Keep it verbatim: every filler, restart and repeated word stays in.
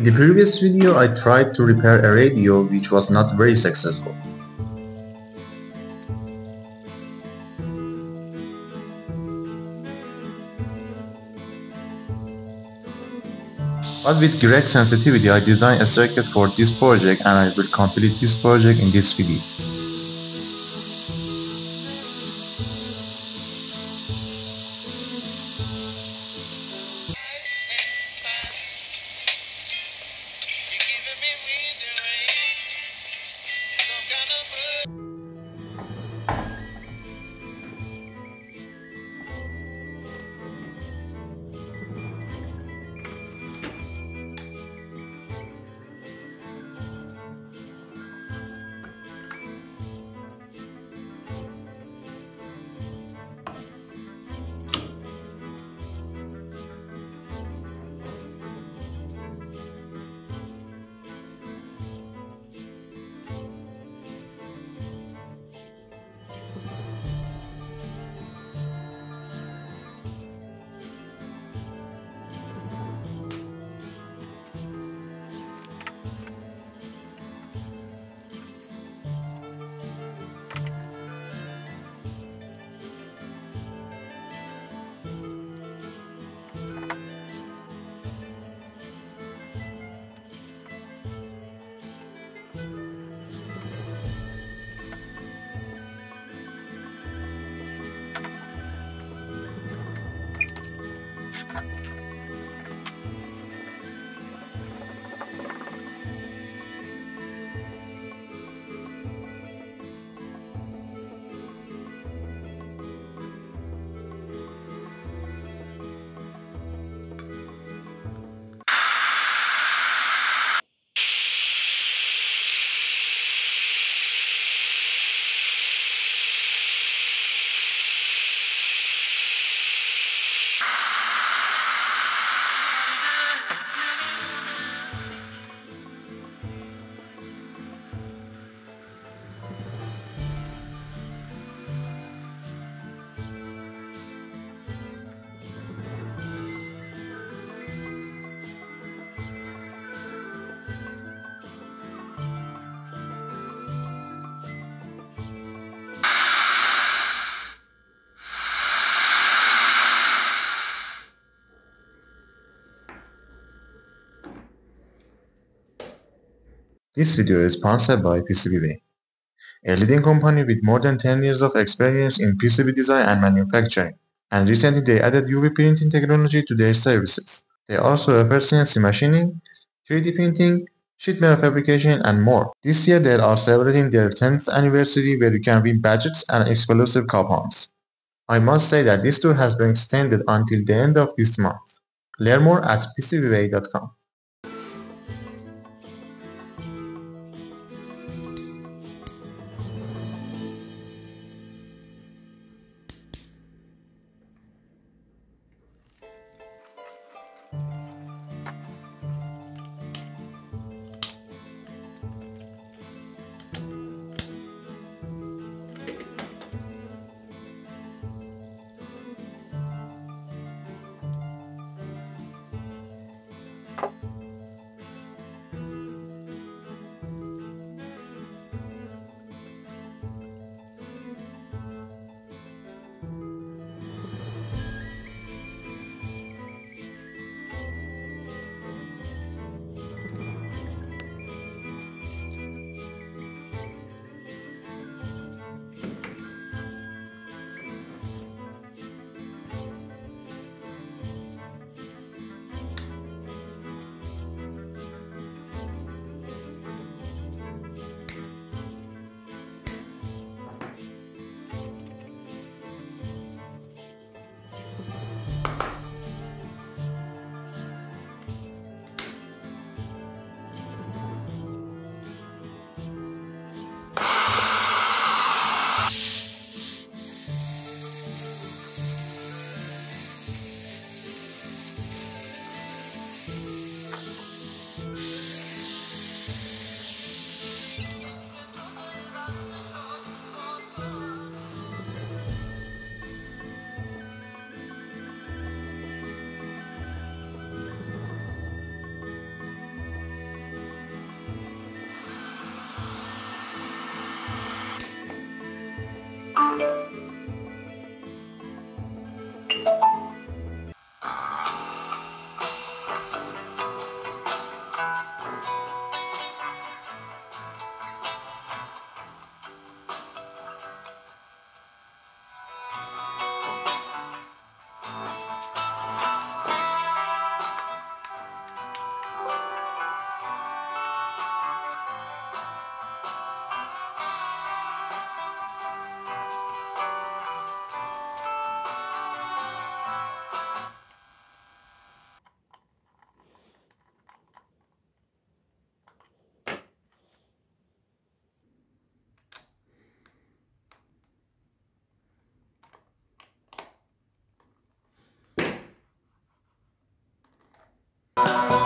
In the previous video I tried to repair a radio which was not very successful. But with great sensitivity I designed a circuit for this project and I will complete this project in this video. This video is sponsored by PCBWay, a leading company with more than ten years of experience in P C B design and manufacturing, and recently they added U V printing technology to their services. They also offer C N C machining, three D printing, sheet metal fabrication and more. This year they are celebrating their tenth anniversary where you can win badges and exclusive coupons. I must say that this tour has been extended until the end of this month. Learn more at P C B way dot com. you you